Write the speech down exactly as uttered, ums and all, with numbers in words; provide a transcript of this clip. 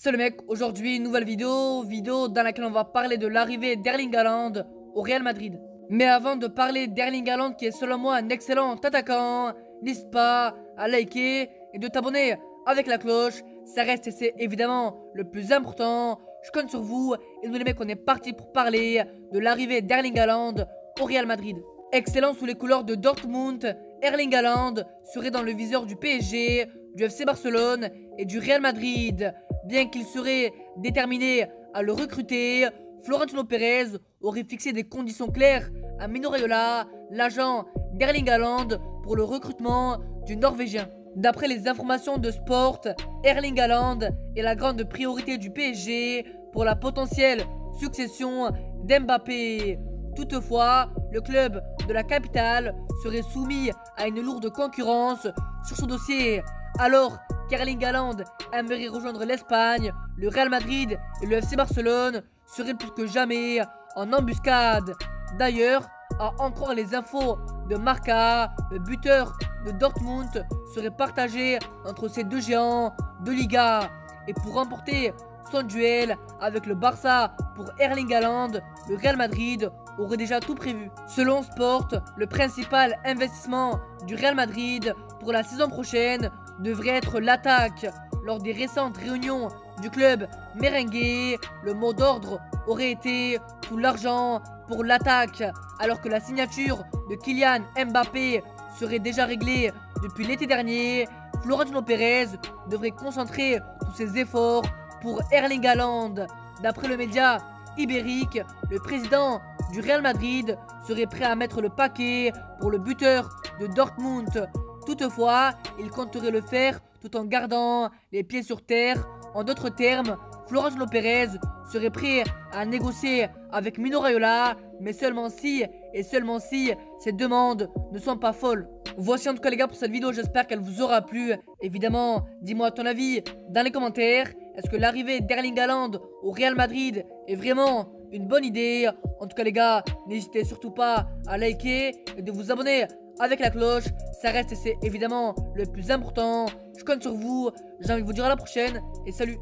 C'est le mec, aujourd'hui nouvelle vidéo, vidéo dans laquelle on va parler de l'arrivée d'Erling Haaland au Real Madrid. Mais avant de parler d'Erling Haaland qui est selon moi un excellent attaquant, n'hésite pas à liker et de t'abonner avec la cloche, ça reste et c'est évidemment le plus important. Je compte sur vous et nous les mecs on est parti pour parler de l'arrivée d'Erling Haaland au Real Madrid. Excellent sous les couleurs de Dortmund, Erling Haaland serait dans le viseur du P S G, du F C Barcelone et du Real Madrid. Bien qu'il serait déterminé à le recruter, Florentino Pérez aurait fixé des conditions claires à Mino Raiola, l'agent d'Erling Haaland, pour le recrutement du Norvégien. D'après les informations de Sport, Erling Haaland est la grande priorité du P S G pour la potentielle succession d'Mbappé. Toutefois, le club de la capitale serait soumis à une lourde concurrence sur ce dossier. Alors qu'Erling Haaland aimerait rejoindre l'Espagne, le Real Madrid et le F C Barcelone seraient plus que jamais en embuscade. D'ailleurs, à en croire les infos de Marca, le buteur de Dortmund serait partagé entre ces deux géants de Liga. Et pour remporter son duel avec le Barça pour Erling Haaland, le Real Madrid aurait déjà tout prévu. Selon Sport, le principal investissement du Real Madrid pour la saison prochaine devrait être l'attaque. Lors des récentes réunions du club merengue, le mot d'ordre aurait été tout l'argent pour l'attaque, alors que la signature de Kylian Mbappé serait déjà réglée depuis l'été dernier. Florentino Pérez devrait concentrer tous ses efforts pour Erling Haaland. D'après le média ibérique, le président du Real Madrid serait prêt à mettre le paquet pour le buteur de Dortmund. Toutefois, il compterait le faire tout en gardant les pieds sur terre. En d'autres termes, Florentino Pérez serait prêt à négocier avec Mino Raiola, mais seulement si et seulement si ces demandes ne sont pas folles. Voici en tout cas les gars pour cette vidéo, j'espère qu'elle vous aura plu. Évidemment, dis-moi ton avis dans les commentaires. Est-ce que l'arrivée d'Erling Haaland au Real Madrid est vraiment une bonne idée? En tout cas les gars, n'hésitez surtout pas à liker et de vous abonner avec la cloche, ça reste et c'est évidemment le plus important. Je compte sur vous, j'ai envie de vous dire à la prochaine et salut.